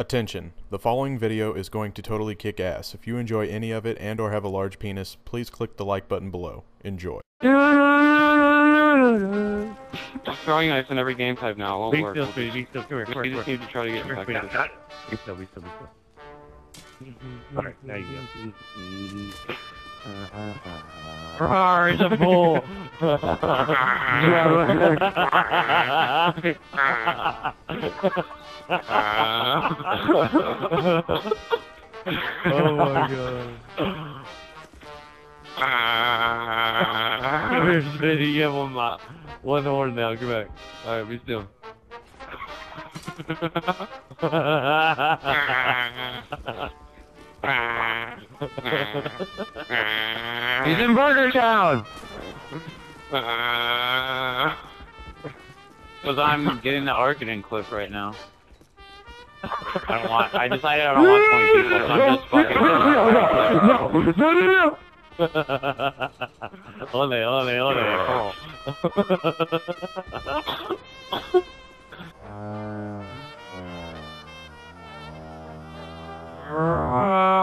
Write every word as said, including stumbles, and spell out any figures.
Attention, the following video is going to totally kick ass. If you enjoy any of it and or have a large penis, please click the like button below. Enjoy. I'm throwing ice in every game type now, it won't be work. Still, be still. Come here, come here, just need to try to get back to that. Be still, be still, be still. Alright, now you go. Rawr, it's a bull! Oh my god. You have one, uh, one horn now, come back. Alright, be still. He's in Burger Town! Because I'm getting the Arkadin clip right now. I don't want- I decided I don't want twenty people, so I'm just fucking- No, no, no, no! Ole, ole, ole, oh. Uh, uh, uh,